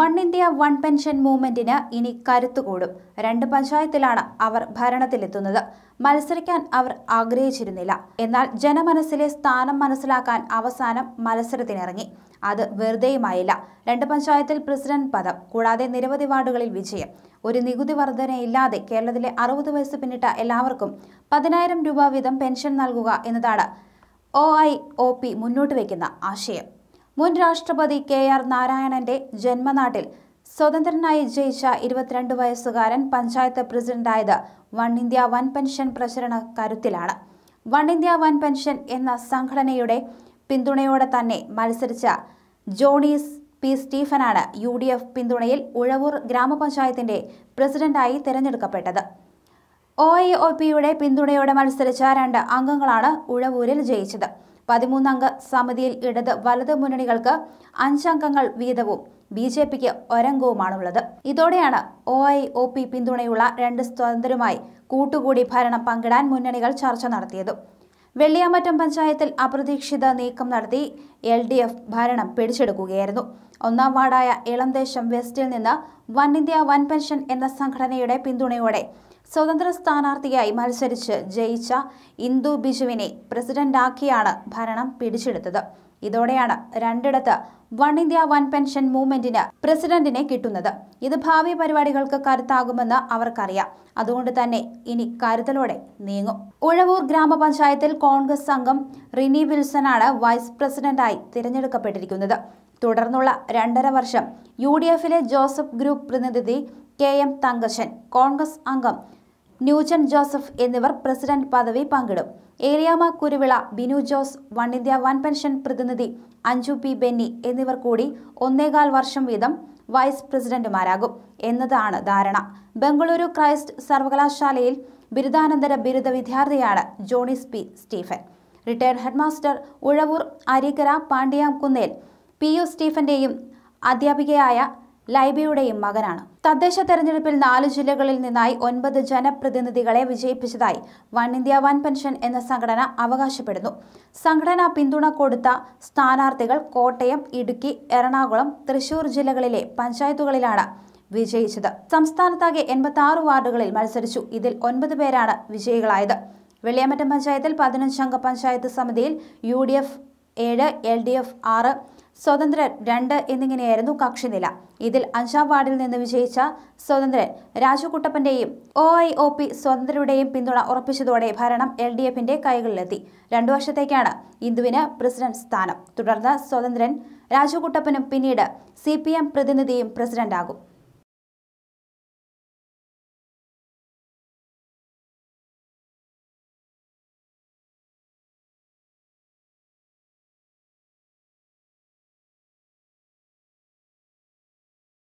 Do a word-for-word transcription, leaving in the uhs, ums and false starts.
One India, One Pension Movement in a ini Karitukodum, Rand Panchayatilana, our Paranatiletunada, Malasarikan, our Agri Chirinilla, Enal Jena Manasile, Stana Manasalakan, Avasanam, Malasaratinarani, other Verde Maila, Rand Panchayatil President Pada, Kodade Nirvadi Vardagal Vichia, Urinigudi Vardana Illa, the Kerala Arudu Vesapinita, Elavarkum, Padanairam Duba with them pension Nalguga in the Dada, O I O P Munutvekina, Ashia. Mun Rashtrapati K R Narayanante Janmanatil Swatantranayi Jayicha ഇരുപത്തിരണ്ട് വയസ്സുകാരൻ panchayat പ്രസിഡന്റായത് One India One Pension പ്രചരണ കരുത്തിലാണ്. One India One Pension എന്ന സംഘടനയുടെ പിന്തുണയോടെ തന്നെ മത്സരിച്ച ജോണീസ് പി സ്റ്റീഫൻ ആണ് യു ഡി എഫ് പിന്തുണയിൽ ഉഴവൂർ ഗ്രാമപഞ്ചായത്തിന്റെ പ്രസിഡന്റായി തിരഞ്ഞെടുക്കപ്പെട്ടത്. O I O P യുടെ പിന്തുണയോടെ മത്സരിച്ച രണ്ട് അംഗങ്ങളാണ് ഉഴവൂരിൽ ജയിച്ചത്. Padimunanga, Samadil, Ida, Valada Munanikalka, Anshankangal Vidavu, B J P, Orango Manulada. Idodeana, O I O P Pindunayula, Rendestandrimai, Kutu Gudi Parana Pangadan, Munanikal Charcha Narthedo. Veliamatam Panchayatil, Apradikshida Nikam Narthi, L D F, Barana Pedishad Gugerno, Ona Vadaya, Elandesham Westil in the One India One Pension in the Sankrane Pindunayode. Southern Stanarthia, Malserich, Jaicha, Indu Bishwini, President Dakiana, Paranam, Pidishidata, Idodeana, Randadata, One India One Pension Movement in a President in a Kitunada, Ida Pavi Parivadical Karthagumana, our Karia, Adundatane, in Kartalode, Ningo, Udavur Grama Panchayatil, Congress Sangam, Rini Wilsonada, Vice President I, Tiranjaka Petricunada, Todarnola, Randara Varsham, U D F Joseph Group Prinadidi. K M Tangashan, Congress Angam, Newton Joseph എന്നിവർ president പദവി പങ്കിടും. ഏരിയാമ Kuruvila, Binu Jose, One India One Pension പ്രതിനിധി, Anju P Benny എന്നിവർ കൂടി ഒന്നേകാൽ വർഷം വീതം വൈസ് പ്രസിഡന്റുമാരാകും എന്നതാണ് ധാരണ. ബംഗളൂരു ക്രൈസ്റ്റ് സർവകലാശാലയിൽ ബിരുദാനന്തര ബിരുദ വിദ്യാർത്ഥിയാണ് Johnis P Stephen. Retired headmaster Uzhavoor Arikara Pandyam Kunnel P U സ്റ്റീഫന്റെയും അധ്യാപികയായ ലൈബിയുടെയും മകനാണ്. തദ്ദേശ തെരഞ്ഞെടുപ്പിൽ നാല് ജില്ലകളിൽ നിന്നായി ഒൻപത് ജനപ്രതിനിധികളെ വിജയിപ്പിച്ചതായി One India One Pension എന്ന സംഘടന അവകാശപ്പെടുന്നു. സംഘടന പിന്തുണ കൊടുത്ത സ്ഥാനാർത്ഥികൾ കോട്ടയം, ഇടുക്കി, എറണാകുളം, തൃശൂർ ജില്ലകളിലെ പഞ്ചായത്തുകളിലാണ് വിജയിച്ചത്. സംസ്ഥാനത്താകെ എൺപത്തിയാറ് വാർഡുകളിൽ മത്സരിച്ചു. ഇതിൽ ഒൻപത് പേരാണ് വിജയികളായത്. വെള്ളിയാമറ്റം പഞ്ചായത്തിൽ പതിനഞ്ച് അംഗ പഞ്ചായത്ത് സമിതിയിൽ U D F ഏഴ്, L D F ആറ്, Sodandre, Danda in the Nerdu Kakshinilla, Idil Ansha Vadil in the Vijecha, Sodandre, Raju Kutapande, O I O P, Sodandre Pindula or Pishode, Paranam, L D F in De Kaigalati, Randuashatekana, Induina, President Stana, Tudarda, Sodandren, Raju Kutapan Pinida, C P M Pradinadi, President Dago.